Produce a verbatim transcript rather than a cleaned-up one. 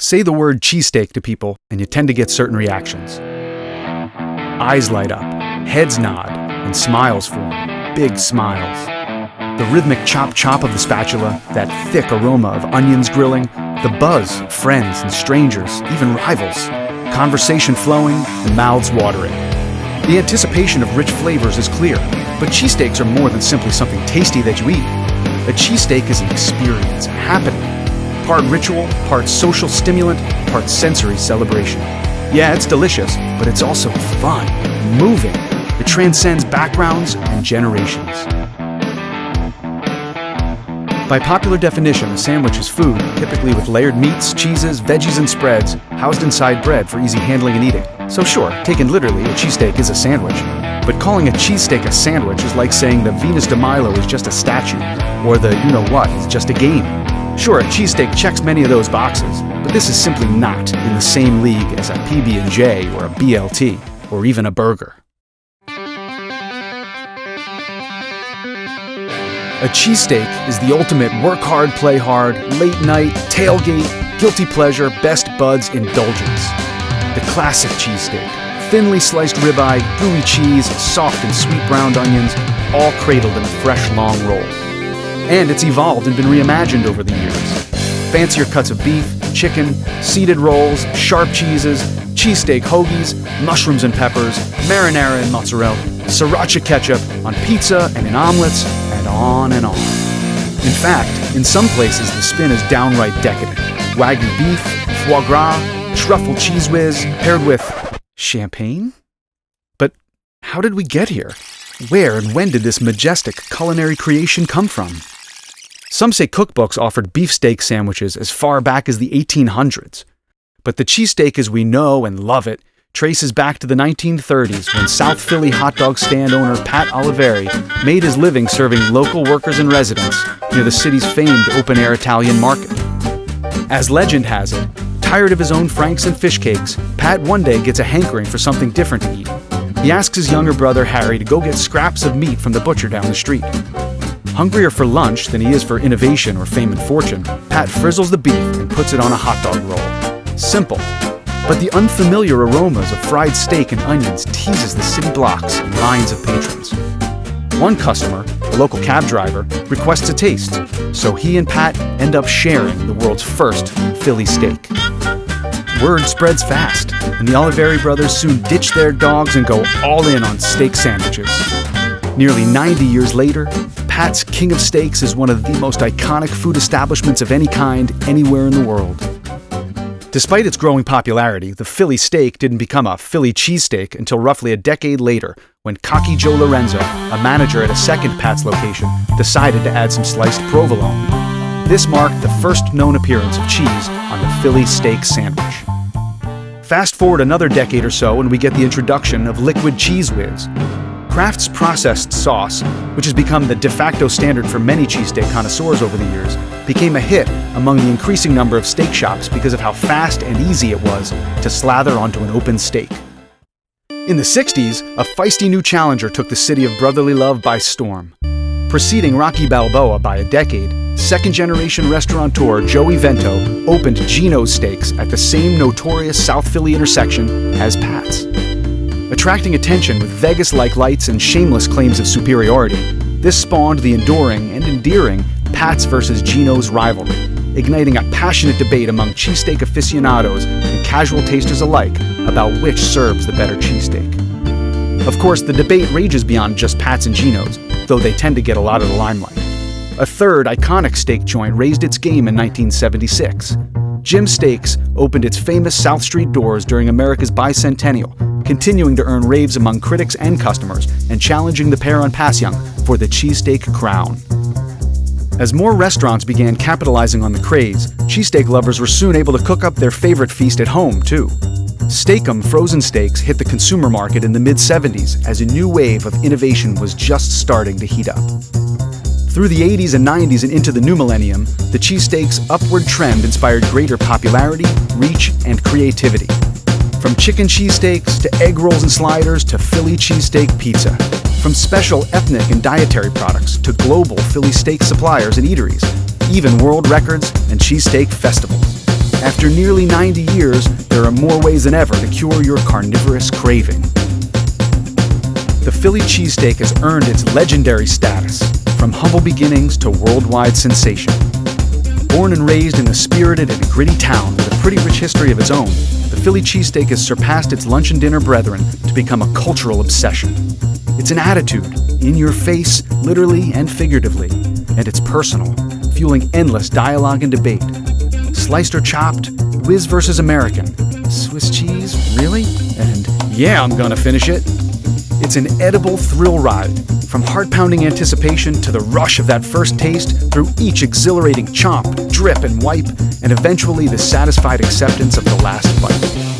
Say the word cheesesteak to people, and you tend to get certain reactions. Eyes light up, heads nod, and smiles form, big smiles. The rhythmic chop-chop of the spatula, that thick aroma of onions grilling, the buzz of friends and strangers, even rivals. Conversation flowing, the mouths watering. The anticipation of rich flavors is clear, but cheesesteaks are more than simply something tasty that you eat. A cheesesteak is an experience, happening. Part ritual, part social stimulant, part sensory celebration. Yeah, it's delicious, but it's also fun, moving. It transcends backgrounds and generations. By popular definition, a sandwich is food, typically with layered meats, cheeses, veggies, and spreads, housed inside bread for easy handling and eating. So sure, taken literally, a cheesesteak is a sandwich. But calling a cheesesteak a sandwich is like saying the Venus de Milo is just a statue, or the you-know-what is just a game. Sure, a cheesesteak checks many of those boxes, but this is simply not in the same league as a P B and J or a B L T, or even a burger. A cheesesteak is the ultimate work-hard, play-hard, late-night, tailgate, guilty pleasure, best buds indulgence. The classic cheesesteak, thinly sliced ribeye, gooey cheese, soft and sweet browned onions, all cradled in a fresh long roll. And it's evolved and been reimagined over the years. Fancier cuts of beef, chicken, seeded rolls, sharp cheeses, cheesesteak hoagies, mushrooms and peppers, marinara and mozzarella, sriracha ketchup, on pizza and in omelets, and on and on. In fact, in some places the spin is downright decadent. Wagyu beef, foie gras, truffle cheese whiz, paired with champagne? But how did we get here? Where and when did this majestic culinary creation come from? Some say cookbooks offered beefsteak sandwiches as far back as the eighteen hundreds. But the cheesesteak as we know and love it traces back to the nineteen thirties when South Philly hot dog stand owner Pat Olivieri made his living serving local workers and residents near the city's famed open-air Italian market. As legend has it, tired of his own franks and fish cakes, Pat one day gets a hankering for something different to eat. He asks his younger brother Harry to go get scraps of meat from the butcher down the street. Hungrier for lunch than he is for innovation or fame and fortune, Pat frizzles the beef and puts it on a hot dog roll. Simple. But the unfamiliar aromas of fried steak and onions teases the city blocks and lines of patrons. One customer, a local cab driver, requests a taste, so he and Pat end up sharing the world's first Philly steak. Word spreads fast, and the Olivieri brothers soon ditch their dogs and go all in on steak sandwiches. Nearly ninety years later, Pat's King of Steaks is one of the most iconic food establishments of any kind anywhere in the world. Despite its growing popularity, the Philly steak didn't become a Philly cheesesteak until roughly a decade later, when Cocky Joe Lorenzo, a manager at a second Pat's location, decided to add some sliced provolone. This marked the first known appearance of cheese on the Philly steak sandwich. Fast forward another decade or so and we get the introduction of Liquid Cheese Whiz. Kraft's processed sauce, which has become the de facto standard for many cheesesteak connoisseurs over the years, became a hit among the increasing number of steak shops because of how fast and easy it was to slather onto an open steak. In the sixties, a feisty new challenger took the city of brotherly love by storm. Preceding Rocky Balboa by a decade, second-generation restaurateur Joey Vento opened Geno's Steaks at the same notorious South Philly intersection as Pat's. Attracting attention with Vegas-like lights and shameless claims of superiority, this spawned the enduring and endearing Pat's versus Geno's rivalry, igniting a passionate debate among cheesesteak aficionados and casual tasters alike about which serves the better cheesesteak. Of course, the debate rages beyond just Pat's and Geno's, though they tend to get a lot of the limelight. A third iconic steak joint raised its game in nineteen seventy-six. Jim's Steaks opened its famous South Street doors during America's bicentennial, continuing to earn raves among critics and customers and challenging the pair on Passyunk for the cheesesteak crown. As more restaurants began capitalizing on the craze, cheesesteak lovers were soon able to cook up their favorite feast at home, too. Steak'em frozen steaks hit the consumer market in the mid seventies as a new wave of innovation was just starting to heat up. Through the eighties and nineties and into the new millennium, the cheesesteak's upward trend inspired greater popularity, reach, and creativity. From chicken cheesesteaks to egg rolls and sliders to Philly cheesesteak pizza. From special ethnic and dietary products to global Philly steak suppliers and eateries, even world records and cheesesteak festivals. After nearly ninety years, there are more ways than ever to cure your carnivorous craving. The Philly cheesesteak has earned its legendary status, from humble beginnings to worldwide sensation. Born and raised in a spirited and gritty town with a pretty rich history of its own, the Philly cheesesteak has surpassed its lunch and dinner brethren to become a cultural obsession. It's an attitude, in your face, literally and figuratively, and it's personal, fueling endless dialogue and debate. Sliced or chopped, whiz versus American, Swiss cheese, really? And yeah, I'm gonna finish it. It's an edible thrill ride, from heart-pounding anticipation to the rush of that first taste, through each exhilarating chomp, drip, and wipe, and eventually the satisfied acceptance of the last bite.